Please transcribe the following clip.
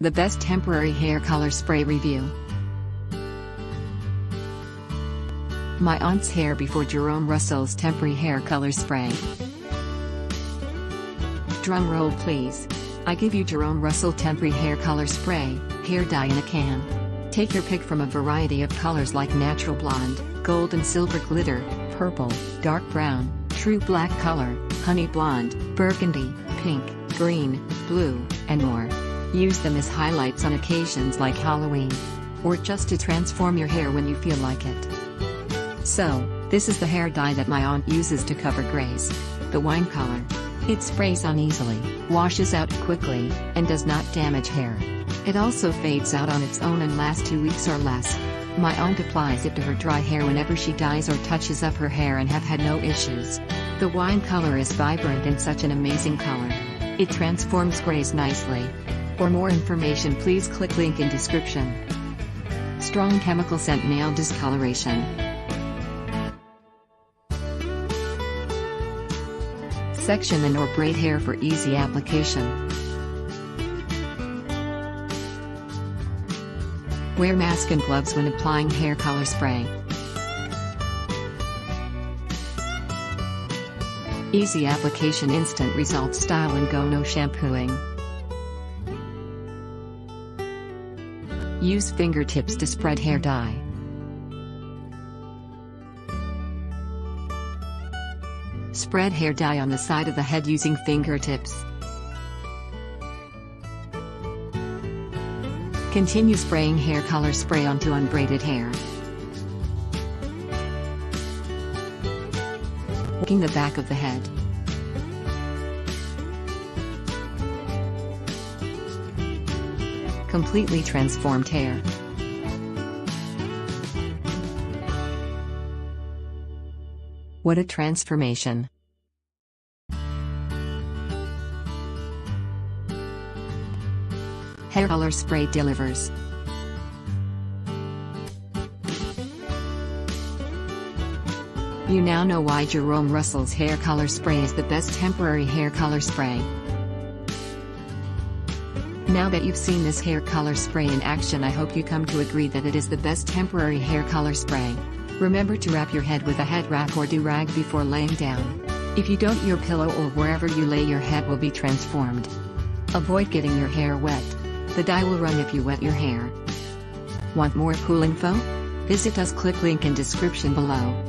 The best temporary hair color spray review. My aunt's hair before Jerome Russell's temporary hair color spray. Drum roll please. I give you Jerome Russell temporary hair color spray, hair dye in a can. Take your pick from a variety of colors like natural blonde, gold and silver glitter, purple, dark brown, true black color, honey blonde, burgundy, pink, green, blue, and more. Use them as highlights on occasions like Halloween, or just to transform your hair when you feel like it. So, this is the hair dye that my aunt uses to cover grays, the wine color. It sprays on easily, washes out quickly, and does not damage hair. It also fades out on its own in lasts 2 weeks or less. My aunt applies it to her dry hair whenever she dyes or touches up her hair and have had no issues. The wine color is vibrant and such an amazing color. It transforms grays nicely. For more information please click link in description. Strong chemical scent nail discoloration. Section and or braid hair for easy application. Wear mask and gloves when applying hair color spray. Easy application, instant result style and go, no shampooing. Use fingertips to spread hair dye. Spread hair dye on the side of the head using fingertips. Continue spraying hair color spray onto unbraided hair. Working the back of the head. Completely transformed hair. What a transformation! Hair color spray delivers. You now know why Jerome Russell's hair color spray is the best temporary hair color spray. Now that you've seen this hair color spray in action, I hope you come to agree that it is the best temporary hair color spray. Remember to wrap your head with a head wrap or do-rag before laying down. If you don't, your pillow or wherever you lay your head will be transformed. Avoid getting your hair wet. The dye will run if you wet your hair. Want more cool info? Visit us, click link in description below.